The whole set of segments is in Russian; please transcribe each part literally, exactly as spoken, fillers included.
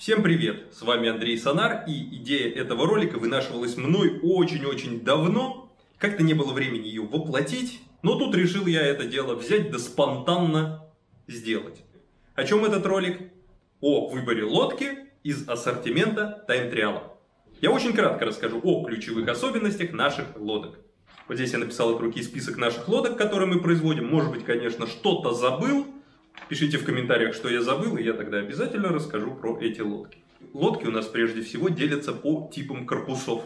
Всем привет, с вами Андрей Санар, и идея этого ролика вынашивалась мной очень-очень давно, как-то не было времени ее воплотить, но тут решил я это дело взять да спонтанно сделать. О чем этот ролик? О выборе лодки из ассортимента тайм-триала. Я очень кратко расскажу о ключевых особенностях наших лодок. Вот здесь я написал от руки список наших лодок, которые мы производим, может быть, конечно, что-то забыл. Пишите в комментариях, что я забыл, и я тогда обязательно расскажу про эти лодки. Лодки у нас прежде всего делятся по типам корпусов.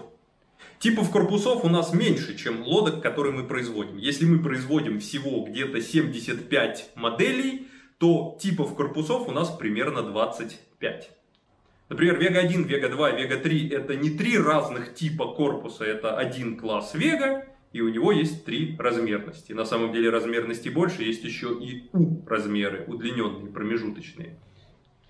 Типов корпусов у нас меньше, чем лодок, которые мы производим. Если мы производим всего где-то семьдесят пять моделей, то типов корпусов у нас примерно двадцать пять. Например, Вега один, Вега два, Вега три это не три разных типа корпуса, это один класс Вега. И у него есть три размерности. На самом деле размерности больше, есть еще и U-размеры, удлиненные, промежуточные.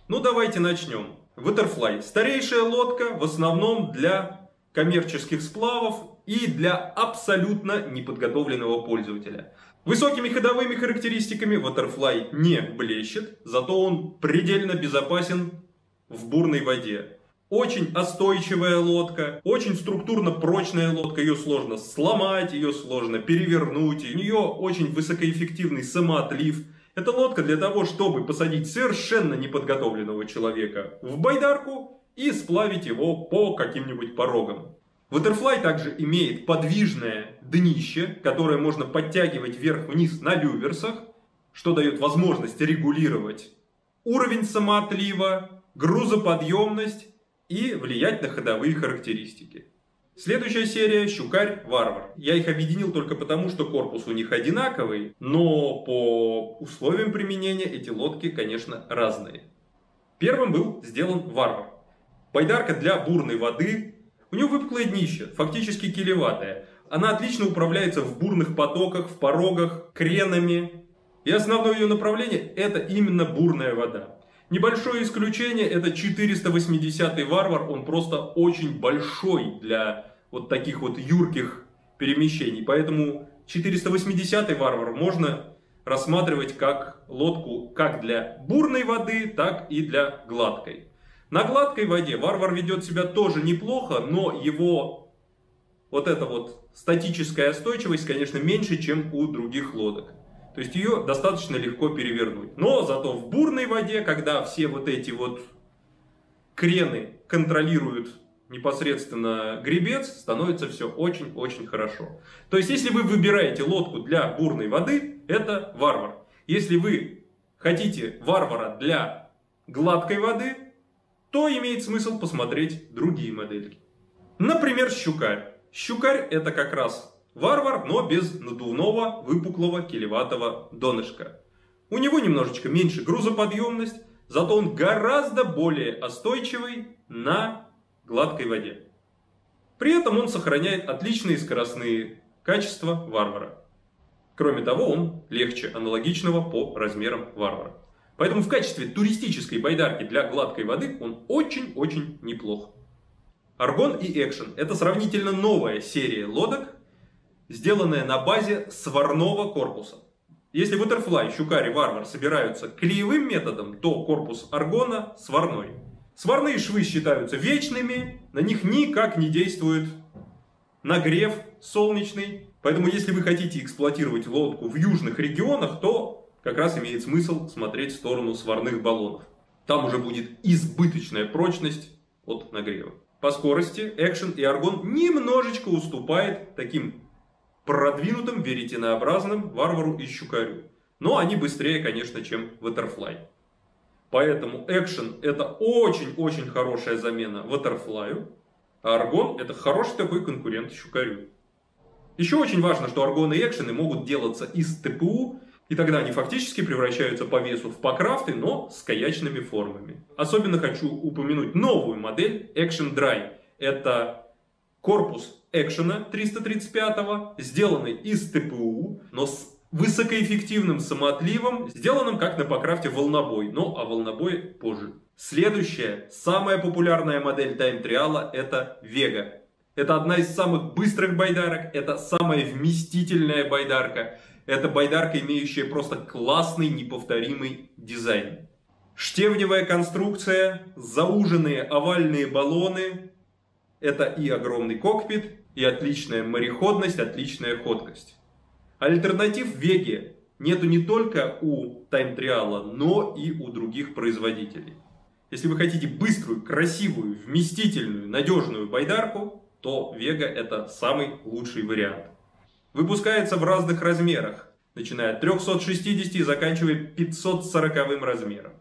Ну давайте начнем. Waterfly. Старейшая лодка в основном для коммерческих сплавов и для абсолютно неподготовленного пользователя. Высокими ходовыми характеристиками Waterfly не блещет, зато он предельно безопасен в бурной воде. Очень остойчивая лодка, очень структурно прочная лодка, ее сложно сломать, ее сложно перевернуть, у нее очень высокоэффективный самоотлив. Это лодка для того, чтобы посадить совершенно неподготовленного человека в байдарку и сплавить его по каким-нибудь порогам. Waterfly также имеет подвижное днище, которое можно подтягивать вверх-вниз на люверсах, что дает возможность регулировать уровень самоотлива, грузоподъемность и влиять на ходовые характеристики. Следующая серия — Щукарь, Варвар. Я их объединил только потому, что корпус у них одинаковый, но по условиям применения эти лодки, конечно, разные. Первым был сделан Варвар. Байдарка для бурной воды. У нее выпуклое днище, фактически килеватое. Она отлично управляется в бурных потоках, в порогах, кренами. И основное ее направление — это именно бурная вода. Небольшое исключение — это четыреста восьмидесятый Варвар, он просто очень большой для вот таких вот юрких перемещений. Поэтому четыреста восьмидесятый Варвар можно рассматривать как лодку как для бурной воды, так и для гладкой. На гладкой воде Варвар ведет себя тоже неплохо, но его вот эта вот статическая остойчивость, конечно, меньше, чем у других лодок. То есть ее достаточно легко перевернуть. Но зато в бурной воде, когда все вот эти вот крены контролируют непосредственно гребец, становится все очень-очень хорошо. То есть если вы выбираете лодку для бурной воды, это Варвар. Если вы хотите Варвара для гладкой воды, то имеет смысл посмотреть другие модельки. Например, Щукарь. Щукарь это как раз Варвар, но без надувного, выпуклого, килеватого донышка. У него немножечко меньше грузоподъемность, зато он гораздо более остойчивый на гладкой воде. При этом он сохраняет отличные скоростные качества Варвара. Кроме того, он легче аналогичного по размерам Варвара. Поэтому в качестве туристической байдарки для гладкой воды он очень-очень неплох. Аргон и Экшен — это сравнительно новая серия лодок, сделанная на базе сварного корпуса. Если Waterfly, Щукарь и Варвар собираются клеевым методом, то корпус Аргона сварной. Сварные швы считаются вечными, на них никак не действует нагрев солнечный. Поэтому если вы хотите эксплуатировать лодку в южных регионах, то как раз имеет смысл смотреть в сторону сварных баллонов. Там уже будет избыточная прочность от нагрева. По скорости Экшен и Аргон немножечко уступает таким продвинутым, веретенообразным Варвару и Щукарю. Но они быстрее, конечно, чем Waterfly. Поэтому Экшен — это очень-очень хорошая замена Waterfly, а Аргон — это хороший такой конкурент Щукарю. Еще очень важно, что Аргон и Экшены могут делаться из ТПУ, и тогда они фактически превращаются по весу в пакрафты, но с каячными формами. Особенно хочу упомянуть новую модель Экшен Драй. Это корпус Экшена триста тридцать пятого, сделанный из ТПУ, но с высокоэффективным самоотливом, сделанным как на пакрафте Волнобой, но о Волнобое позже. Следующая, самая популярная модель тайм-триала — это Вега. Это одна из самых быстрых байдарок, это самая вместительная байдарка, это байдарка, имеющая просто классный, неповторимый дизайн. Штевневая конструкция, зауженные овальные баллоны. Это и огромный кокпит, и отличная мореходность, отличная ходкость. Альтернатив Веге нету не только у Тайм-Триала, но и у других производителей. Если вы хотите быструю, красивую, вместительную, надежную байдарку, то Вега это самый лучший вариант. Выпускается в разных размерах, начиная от трёхсот шестидесяти и заканчивая пятьсот сороковым размером.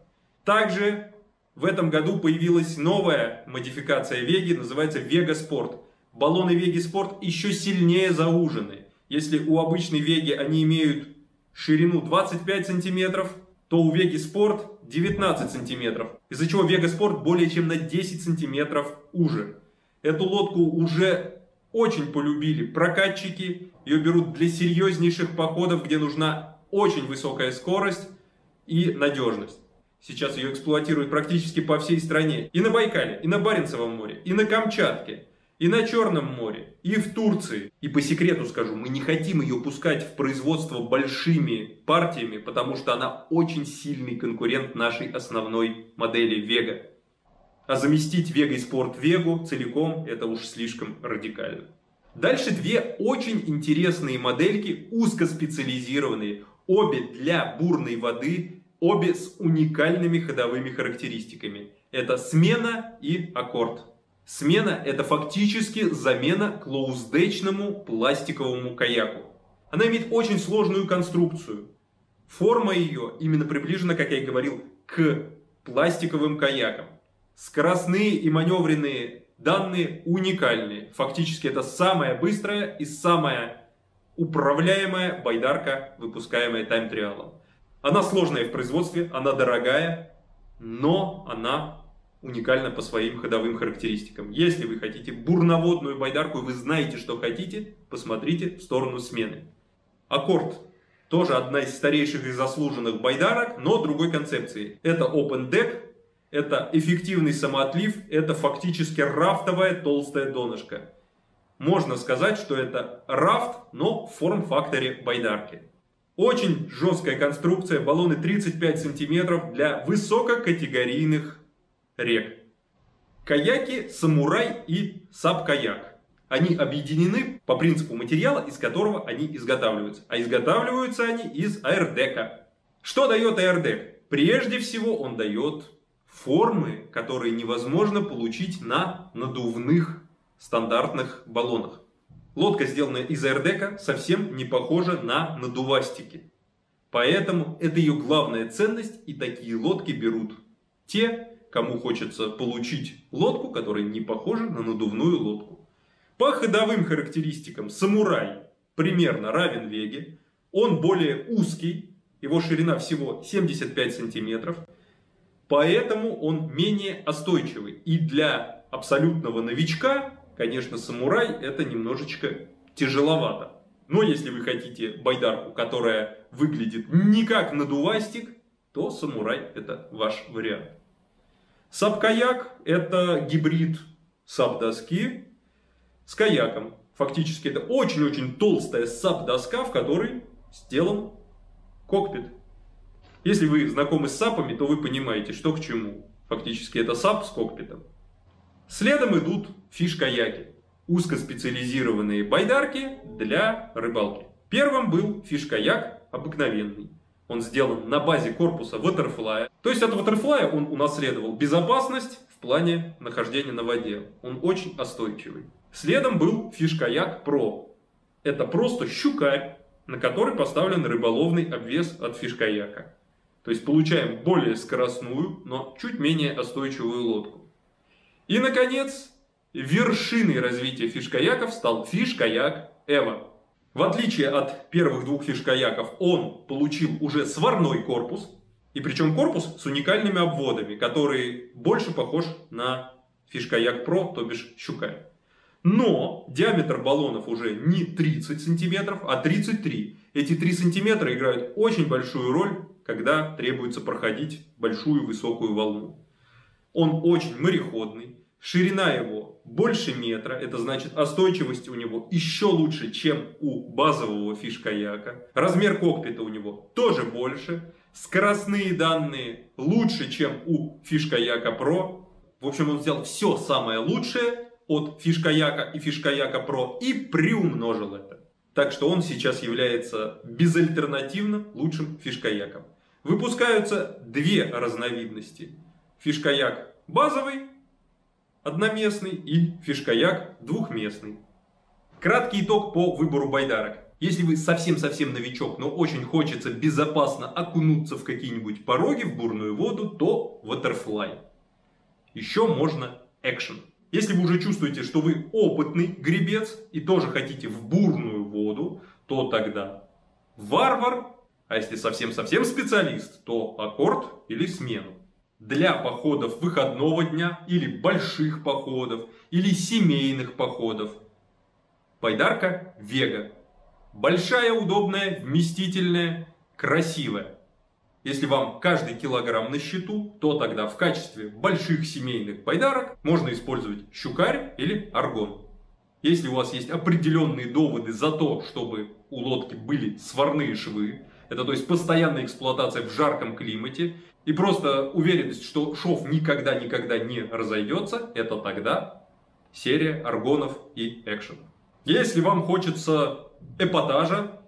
Также в этом году появилась новая модификация Веги, называется Вега Спорт. Баллоны Веги Спорт еще сильнее заужены. Если у обычной Веги они имеют ширину двадцать пять сантиметров, то у Веги Спорт девятнадцать сантиметров, из-за чего Вега Спорт более чем на десять сантиметров уже. Эту лодку уже очень полюбили прокатчики, ее берут для серьезнейших походов, где нужна очень высокая скорость и надежность. Сейчас ее эксплуатируют практически по всей стране. И на Байкале, и на Баренцевом море, и на Камчатке, и на Черном море, и в Турции. И по секрету скажу, мы не хотим ее пускать в производство большими партиями, потому что она очень сильный конкурент нашей основной модели Вега. А заместить Вега и Спорт Вегу целиком это уж слишком радикально. Дальше две очень интересные модельки, узкоспециализированные, обе для бурной воды, обе с уникальными ходовыми характеристиками. Это Смена и Аккорд. Смена это фактически замена клоуздечному пластиковому каяку. Она имеет очень сложную конструкцию. Форма ее именно приближена, как я и говорил, к пластиковым каякам. Скоростные и маневренные данные уникальные. Фактически это самая быстрая и самая управляемая байдарка, выпускаемая Тайм-Триалом. Она сложная в производстве, она дорогая, но она уникальна по своим ходовым характеристикам. Если вы хотите бурноводную байдарку и вы знаете, что хотите, посмотрите в сторону Смены. Аккорд тоже одна из старейших и заслуженных байдарок, но другой концепции. Это Open Deck, это эффективный самоотлив, это фактически рафтовая толстая донышко. Можно сказать, что это рафт, но в форм-факторе байдарки. Очень жесткая конструкция, баллоны тридцать пять сантиметров для высококатегорийных рек. Каяки Самурай и Сап-каяк. Они объединены по принципу материала, из которого они изготавливаются. А изготавливаются они из аэрдека. Что дает аэрдек? Прежде всего он дает формы, которые невозможно получить на надувных стандартных баллонах. Лодка, сделанная из аэрдека, совсем не похожа на надувастики. Поэтому это ее главная ценность, и такие лодки берут те, кому хочется получить лодку, которая не похожа на надувную лодку. По ходовым характеристикам Самурай примерно равен Веге. Он более узкий, его ширина всего семьдесят пять сантиметров. Поэтому он менее остойчивый. И для абсолютного новичка... Конечно, Самурай это немножечко тяжеловато. Но если вы хотите байдарку, которая выглядит не как надувастик, то Самурай это ваш вариант. Сап-каяк это гибрид сап-доски с каяком. Фактически это очень-очень толстая сап-доска, в которой сделан кокпит. Если вы знакомы с сапами, то вы понимаете, что к чему. Фактически это сап с кокпитом. Следом идут фишкаяки, узкоспециализированные байдарки для рыбалки. Первым был фишкаяк обыкновенный. Он сделан на базе корпуса Waterfly. То есть от Waterfly он унаследовал безопасность в плане нахождения на воде. Он очень остойчивый. Следом был фишкаяк ПРО. Это просто щукарь, на который поставлен рыболовный обвес от фишкаяка. То есть получаем более скоростную, но чуть менее остойчивую лодку. И, наконец, вершиной развития фишкаяков стал фишкаяк ЭВА. В отличие от первых двух фишкаяков, он получил уже сварной корпус. И причем корпус с уникальными обводами, который больше похож на фишкаяк ПРО, то бишь щукарь. Но диаметр баллонов уже не тридцать сантиметров, а тридцать три. Эти три сантиметра играют очень большую роль, когда требуется проходить большую высокую волну. Он очень мореходный. Ширина его больше метра, это значит остойчивость у него еще лучше, чем у базового фишкаяка. Размер кокпита у него тоже больше. Скоростные данные лучше, чем у фишкаяка ПРО. В общем, он взял все самое лучшее от фишкаяка и фишкаяка ПРО и приумножил это. Так что он сейчас является безальтернативно лучшим фишкаяком. Выпускаются две разновидности. Фишкаяк базовый, одноместный, и фишкаяк двухместный. Краткий итог по выбору байдарок. Если вы совсем-совсем новичок, но очень хочется безопасно окунуться в какие-нибудь пороги, в бурную воду, то Waterfly. Еще можно Экшен. Если вы уже чувствуете, что вы опытный гребец и тоже хотите в бурную воду, то тогда Варвар. А если совсем-совсем специалист, то Аккорд или Смену. Для походов выходного дня или больших походов, или семейных походов. Байдарка Вега. Большая, удобная, вместительная, красивая. Если вам каждый килограмм на счету, то тогда в качестве больших семейных байдарок можно использовать Щукарь или Аргон. Если у вас есть определенные доводы за то, чтобы у лодки были сварные швы, это то есть постоянная эксплуатация в жарком климате, и просто уверенность, что шов никогда-никогда не разойдется, это тогда серия Аргонов и Экшен. Если вам хочется эпатажа,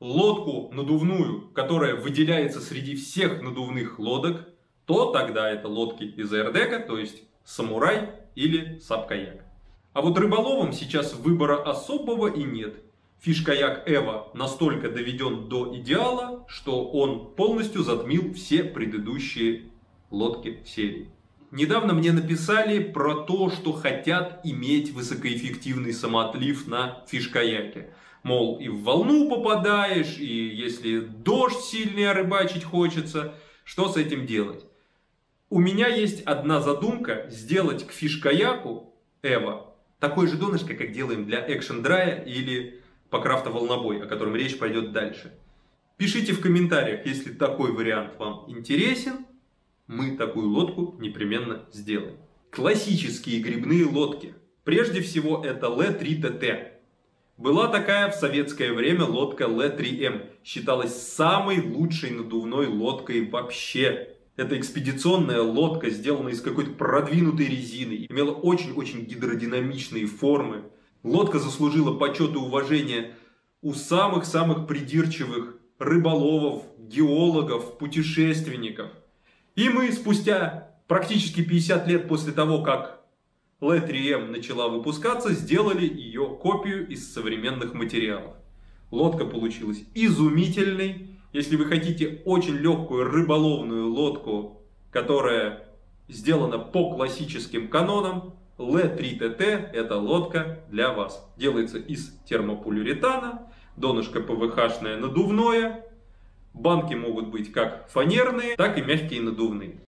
лодку надувную, которая выделяется среди всех надувных лодок, то тогда это лодки из аэрдека, то есть Самурай или Сап-каяк. А вот рыболовам сейчас выбора особого и нет. Фишкаяк ЭВА настолько доведен до идеала, что он полностью затмил все предыдущие лодки в серии. Недавно мне написали про то, что хотят иметь высокоэффективный самоотлив на фишкаяке. Мол, и в волну попадаешь, и если дождь сильный, а рыбачить хочется, что с этим делать? У меня есть одна задумка: сделать к фишкаяку ЭВА такое же донышко, как делаем для экшн-драя или пакрафта Волнобой, о котором речь пойдет дальше. Пишите в комментариях, если такой вариант вам интересен. Мы такую лодку непременно сделаем. Классические грибные лодки. Прежде всего это Л три Т Т. Была такая в советское время лодка Л три М. Считалась самой лучшей надувной лодкой вообще. Это экспедиционная лодка, сделанная из какой-то продвинутой резины. Имела очень-очень гидродинамичные формы. Лодка заслужила почет и уважение у самых-самых придирчивых рыболовов, геологов, путешественников. И мы спустя практически пятьдесят лет после того, как Л три М начала выпускаться, сделали ее копию из современных материалов. Лодка получилась изумительной. Если вы хотите очень легкую рыболовную лодку, которая сделана по классическим канонам, Л три Т Т это лодка для вас. Делается из термополиуретана, донышко ПВХшное надувное, банки могут быть как фанерные, так и мягкие надувные.